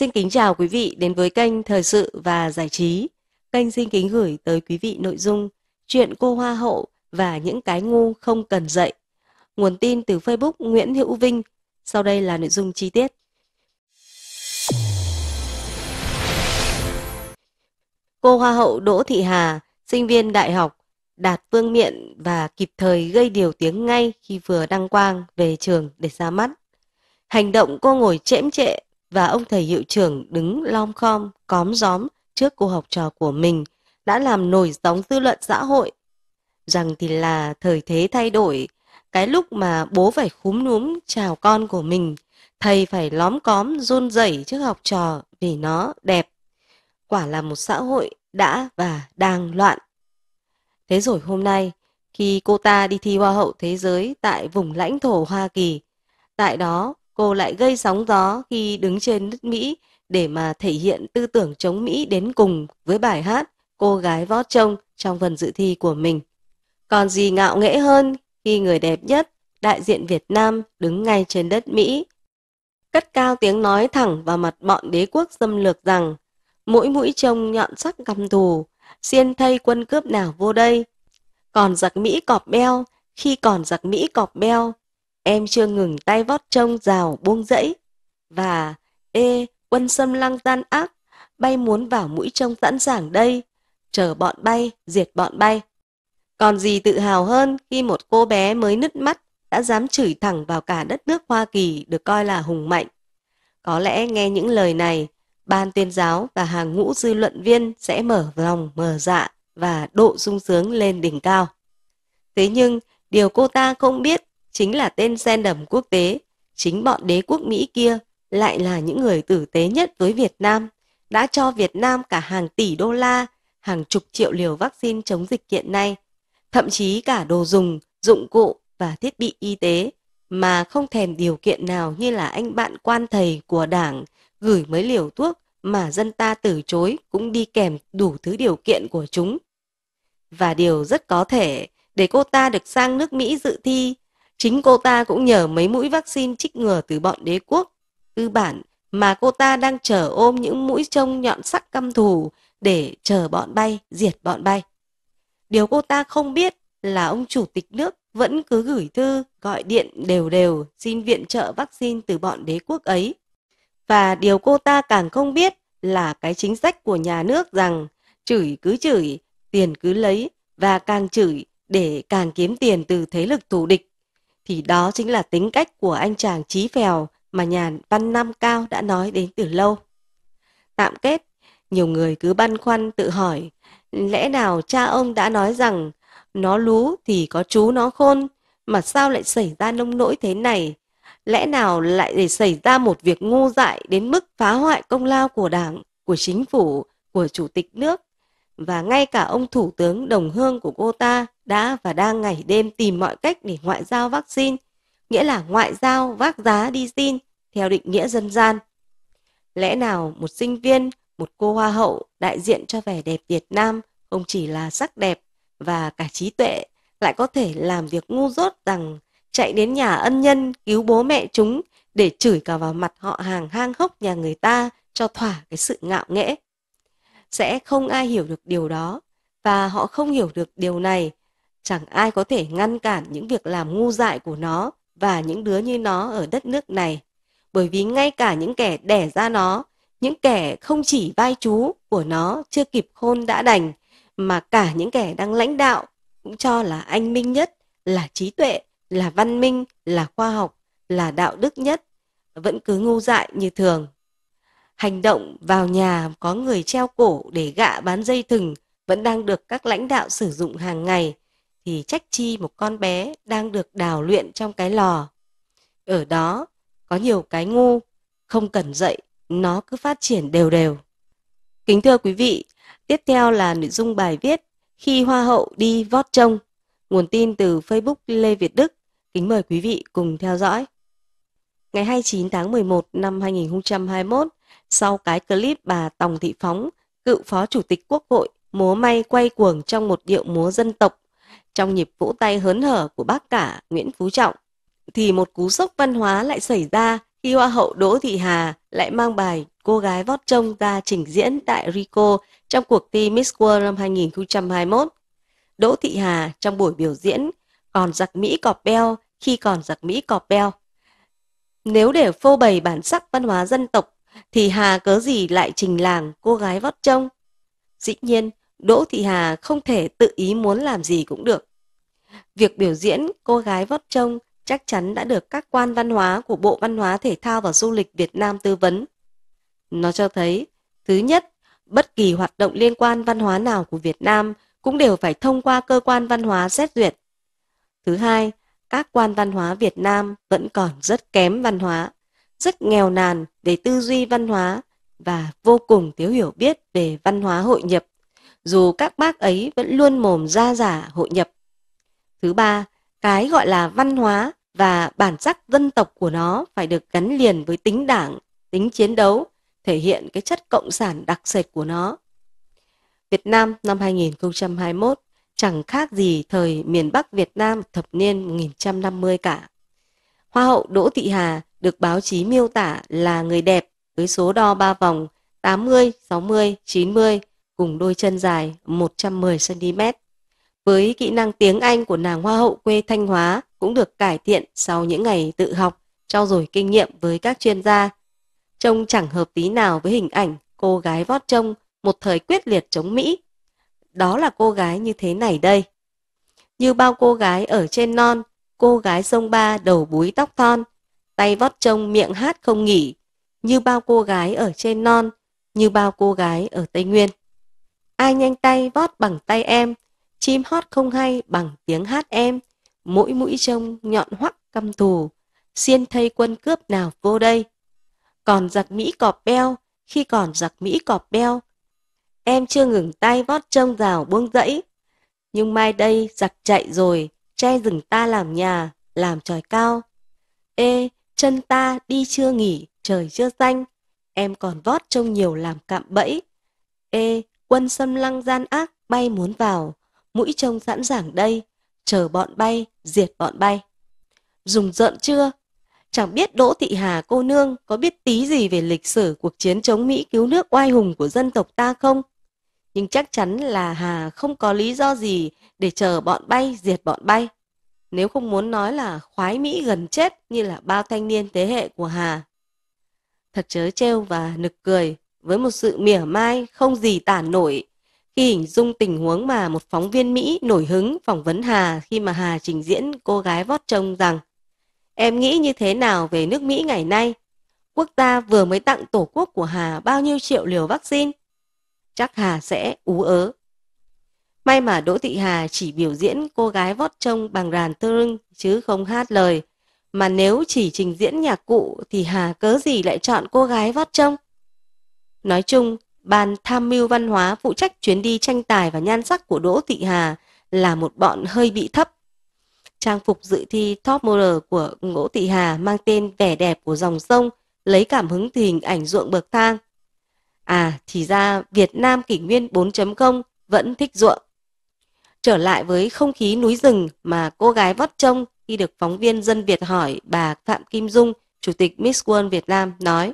Xin kính chào quý vị đến với kênh Thời sự và Giải trí. Kênh xin kính gửi tới quý vị nội dung Chuyện cô Hoa hậu và những cái ngu không cần dạy. Nguồn tin từ Facebook Nguyễn Hữu Vinh. Sau đây là nội dung chi tiết. Cô Hoa hậu Đỗ Thị Hà, sinh viên đại học, đạt vương miện và kịp thời gây điều tiếng ngay khi vừa đăng quang về trường để ra mắt. Hành động cô ngồi chễm chệ và ông thầy hiệu trưởng đứng lom khom, cóm gióm trước cô học trò của mình đã làm nổi sóng dư luận xã hội. Rằng thì là thời thế thay đổi, cái lúc mà bố phải khúm núm chào con của mình, thầy phải lóm cóm run rẩy trước học trò vì nó đẹp. Quả là một xã hội đã và đang loạn. Thế rồi hôm nay, khi cô ta đi thi Hoa hậu thế giới tại vùng lãnh thổ Hoa Kỳ, tại đó cô lại gây sóng gió khi đứng trên đất Mỹ để mà thể hiện tư tưởng chống Mỹ đến cùng với bài hát Cô Gái Vót Trông trong phần dự thi của mình. Còn gì ngạo nghễ hơn khi người đẹp nhất, đại diện Việt Nam đứng ngay trên đất Mỹ, cất cao tiếng nói thẳng vào mặt bọn đế quốc xâm lược rằng mỗi mũi trông nhọn sắc căm thù, xiên thay quân cướp nào vô đây. Còn giặc Mỹ cọp beo, khi còn giặc Mỹ cọp beo, em chưa ngừng tay vót trông rào buông dẫy. Và ê quân xâm lăng gian ác, bay muốn vào mũi trông sẵn sàng đây, chờ bọn bay, diệt bọn bay. Còn gì tự hào hơn khi một cô bé mới nứt mắt đã dám chửi thẳng vào cả đất nước Hoa Kỳ được coi là hùng mạnh. Có lẽ nghe những lời này, ban tuyên giáo và hàng ngũ dư luận viên sẽ mở lòng, mở dạ và độ sung sướng lên đỉnh cao. Thế nhưng, điều cô ta không biết chính là tên sen đầm quốc tế, chính bọn đế quốc Mỹ kia lại là những người tử tế nhất với Việt Nam, đã cho Việt Nam cả hàng tỷ đô la, hàng chục triệu liều vaccine chống dịch hiện nay, thậm chí cả đồ dùng, dụng cụ và thiết bị y tế, mà không thèm điều kiện nào như là anh bạn quan thầy của Đảng gửi mấy liều thuốc mà dân ta từ chối cũng đi kèm đủ thứ điều kiện của chúng. Và điều rất có thể để cô ta được sang nước Mỹ dự thi, chính cô ta cũng nhờ mấy mũi vaccine trích ngừa từ bọn đế quốc tư bản mà cô ta đang chờ ôm những mũi trông nhọn sắc căm thù để chờ bọn bay, diệt bọn bay. Điều cô ta không biết là ông chủ tịch nước vẫn cứ gửi thư, gọi điện đều xin viện trợ vaccine từ bọn đế quốc ấy. Và điều cô ta càng không biết là cái chính sách của nhà nước rằng chửi cứ chửi, tiền cứ lấy và càng chửi để càng kiếm tiền từ thế lực thù địch. Thì đó chính là tính cách của anh chàng Chí Phèo mà nhà văn Nam Cao đã nói đến từ lâu. Tạm kết, nhiều người cứ băn khoăn tự hỏi, lẽ nào cha ông đã nói rằng nó lú thì có chú nó khôn, mà sao lại xảy ra nông nỗi thế này? Lẽ nào lại để xảy ra một việc ngu dại đến mức phá hoại công lao của Đảng, của chính phủ, của chủ tịch nước? Và ngay cả ông thủ tướng đồng hương của cô ta đã và đang ngày đêm tìm mọi cách để ngoại giao vaccine, nghĩa là ngoại giao vác giá đi xin, theo định nghĩa dân gian. Lẽ nào một sinh viên, một cô hoa hậu đại diện cho vẻ đẹp Việt Nam không chỉ là sắc đẹp và cả trí tuệ lại có thể làm việc ngu dốt rằng chạy đến nhà ân nhân cứu bố mẹ chúng để chửi cả vào mặt họ hàng hang hốc nhà người ta cho thỏa cái sự ngạo nghễ? Sẽ không ai hiểu được điều đó, và họ không hiểu được điều này. Chẳng ai có thể ngăn cản những việc làm ngu dại của nó và những đứa như nó ở đất nước này. Bởi vì ngay cả những kẻ đẻ ra nó, những kẻ không chỉ vai chú của nó chưa kịp khôn đã đành, mà cả những kẻ đang lãnh đạo cũng cho là anh minh nhất, là trí tuệ, là văn minh, là khoa học, là đạo đức nhất, vẫn cứ ngu dại như thường. Hành động vào nhà có người treo cổ để gạ bán dây thừng vẫn đang được các lãnh đạo sử dụng hàng ngày, thì trách chi một con bé đang được đào luyện trong cái lò. Ở đó có nhiều cái ngu không cần dạy, nó cứ phát triển đều. Kính thưa quý vị, tiếp theo là nội dung bài viết Khi Hoa hậu đi vót trông, nguồn tin từ Facebook Lê Việt Đức. Kính mời quý vị cùng theo dõi. Ngày 29 tháng 11 năm 2021, sau cái clip bà Tòng Thị Phóng, cựu Phó Chủ tịch Quốc hội, múa may quay cuồng trong một điệu múa dân tộc, trong nhịp vỗ tay hớn hở của bác cả Nguyễn Phú Trọng, thì một cú sốc văn hóa lại xảy ra khi Hoa hậu Đỗ Thị Hà lại mang bài cô gái vót trông ra trình diễn tại Rico trong cuộc thi Miss World năm 2021. Đỗ Thị Hà trong buổi biểu diễn còn giặc Mỹ cọp beo khi còn giặc Mỹ cọp beo. Nếu để phô bày bản sắc văn hóa dân tộc thì Hà cớ gì lại trình làng cô gái vót trông? Dĩ nhiên, Đỗ Thị Hà không thể tự ý muốn làm gì cũng được. Việc biểu diễn cô gái vót trông chắc chắn đã được các quan văn hóa của Bộ Văn hóa Thể thao và Du lịch Việt Nam tư vấn. Nó cho thấy, thứ nhất, bất kỳ hoạt động liên quan văn hóa nào của Việt Nam cũng đều phải thông qua cơ quan văn hóa xét duyệt. Thứ hai, các quan văn hóa Việt Nam vẫn còn rất kém văn hóa, rất nghèo nàn về tư duy văn hóa và vô cùng thiếu hiểu biết về văn hóa hội nhập, dù các bác ấy vẫn luôn mồm ra giả hội nhập. Thứ ba, cái gọi là văn hóa và bản sắc dân tộc của nó phải được gắn liền với tính đảng, tính chiến đấu, thể hiện cái chất cộng sản đặc sệt của nó. Việt Nam năm 2021 chẳng khác gì thời miền Bắc Việt Nam thập niên 1950 cả. Hoa hậu Đỗ Thị Hà được báo chí miêu tả là người đẹp với số đo 3 vòng 80, 60, 90 cùng đôi chân dài 110 cm. Với kỹ năng tiếng Anh của nàng hoa hậu quê Thanh Hóa cũng được cải thiện sau những ngày tự học, trau dồi kinh nghiệm với các chuyên gia. Trông chẳng hợp tí nào với hình ảnh cô gái vót trông một thời quyết liệt chống Mỹ. Đó là cô gái như thế này đây. Như bao cô gái ở trên non, cô gái sông Ba đầu búi tóc thon, tay vót trông miệng hát không nghỉ. Như bao cô gái ở trên non, như bao cô gái ở Tây Nguyên. Ai nhanh tay vót bằng tay em, chim hót không hay bằng tiếng hát em. Mỗi mũi trông nhọn hoắc căm thù, xiên thây quân cướp nào vô đây. Còn giặc Mỹ cọp beo, khi còn giặc Mỹ cọp beo, em chưa ngừng tay vót trông rào buông dẫy. Nhưng mai đây giặc chạy rồi, che rừng ta làm nhà, làm trời cao. Ê, chân ta đi chưa nghỉ, trời chưa xanh, em còn vót trông nhiều làm cạm bẫy. Ê, quân xâm lăng gian ác bay muốn vào, mũi trông sẵn sàng đây, chờ bọn bay, diệt bọn bay. Rùng rợn chưa? Chẳng biết Đỗ Thị Hà cô nương có biết tí gì về lịch sử cuộc chiến chống Mỹ cứu nước oai hùng của dân tộc ta không? Nhưng chắc chắn là Hà không có lý do gì để chờ bọn bay, diệt bọn bay. Nếu không muốn nói là khoái Mỹ gần chết như là bao thanh niên thế hệ của Hà. Thật trớ trêu và nực cười với một sự mỉa mai không gì tả nổi khi hình dung tình huống mà một phóng viên Mỹ nổi hứng phỏng vấn Hà khi mà Hà trình diễn cô gái vót trông rằng: em nghĩ như thế nào về nước Mỹ ngày nay? Quốc gia vừa mới tặng tổ quốc của Hà bao nhiêu triệu liều vaccine? Chắc Hà sẽ ú ớ. May mà Đỗ Thị Hà chỉ biểu diễn cô gái vót trông bằng ràn tơ rưng chứ không hát lời. Mà nếu chỉ trình diễn nhạc cụ thì Hà cớ gì lại chọn cô gái vót trông? Nói chung, ban tham mưu văn hóa phụ trách chuyến đi tranh tài và nhan sắc của Đỗ Thị Hà là một bọn hơi bị thấp. Trang phục dự thi top model của Đỗ Thị Hà mang tên vẻ đẹp của dòng sông, lấy cảm hứng từ hình ảnh ruộng bậc thang. À, thì ra Việt Nam kỷ nguyên 4.0 vẫn thích ruộng. Trở lại với không khí núi rừng mà cô gái vót trông khi được phóng viên Dân Việt hỏi, bà Phạm Kim Dung, Chủ tịch Miss World Việt Nam nói: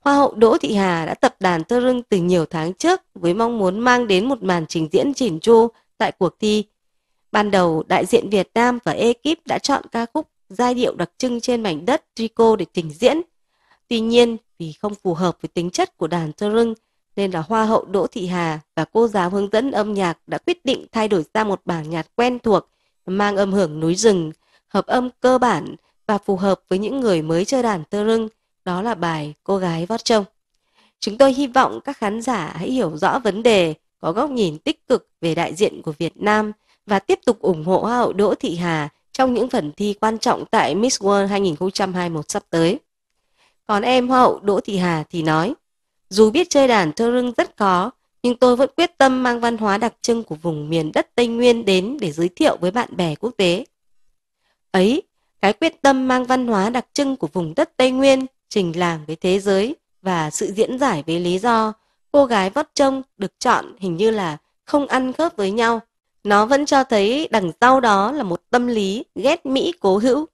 Hoa hậu Đỗ Thị Hà đã tập đàn tơ rưng từ nhiều tháng trước với mong muốn mang đến một màn trình diễn chỉn chu tại cuộc thi. Ban đầu, đại diện Việt Nam và ekip đã chọn ca khúc giai điệu đặc trưng trên mảnh đất Rico để trình diễn. Tuy nhiên, vì không phù hợp với tính chất của đàn tơ rưng, nên là Hoa hậu Đỗ Thị Hà và cô giáo hướng dẫn âm nhạc đã quyết định thay đổi ra một bản nhạc quen thuộc, mang âm hưởng núi rừng, hợp âm cơ bản và phù hợp với những người mới chơi đàn tơ rưng, đó là bài Cô gái vót trông. Chúng tôi hy vọng các khán giả hãy hiểu rõ vấn đề, có góc nhìn tích cực về đại diện của Việt Nam và tiếp tục ủng hộ Hoa hậu Đỗ Thị Hà trong những phần thi quan trọng tại Miss World 2021 sắp tới. Còn em Hoa hậu Đỗ Thị Hà thì nói: dù biết chơi đàn tơ rưng rất khó, nhưng tôi vẫn quyết tâm mang văn hóa đặc trưng của vùng miền đất Tây Nguyên đến để giới thiệu với bạn bè quốc tế. Ấy, cái quyết tâm mang văn hóa đặc trưng của vùng đất Tây Nguyên trình làng với thế giới và sự diễn giải với lý do cô gái vót trông được chọn hình như là không ăn khớp với nhau. Nó vẫn cho thấy đằng sau đó là một tâm lý ghét Mỹ cố hữu.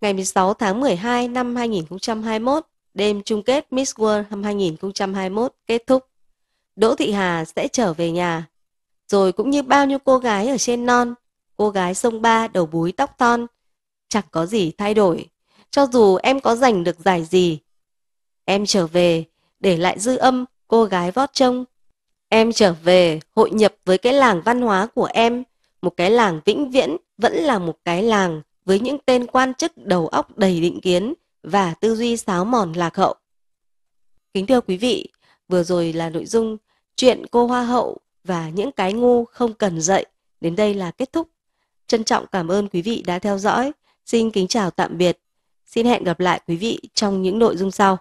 Ngày 16 tháng 12 năm 2021, Đêm chung kết Miss World năm 2021 kết thúc. Đỗ Thị Hà sẽ trở về nhà. Rồi cũng như bao nhiêu cô gái ở trên non, cô gái sông Ba đầu búi tóc thon, chẳng có gì thay đổi, cho dù em có giành được giải gì. Em trở về, để lại dư âm cô gái vót trông. Em trở về, hội nhập với cái làng văn hóa của em, một cái làng vĩnh viễn vẫn là một cái làng với những tên quan chức đầu óc đầy định kiến và tư duy sáo mòn lạc hậu. Kính thưa quý vị, vừa rồi là nội dung Chuyện Cô Hoa Hậu và Những Cái Ngu Không Cần Dạy đến đây là kết thúc. Trân trọng cảm ơn quý vị đã theo dõi. Xin kính chào tạm biệt. Xin hẹn gặp lại quý vị trong những nội dung sau.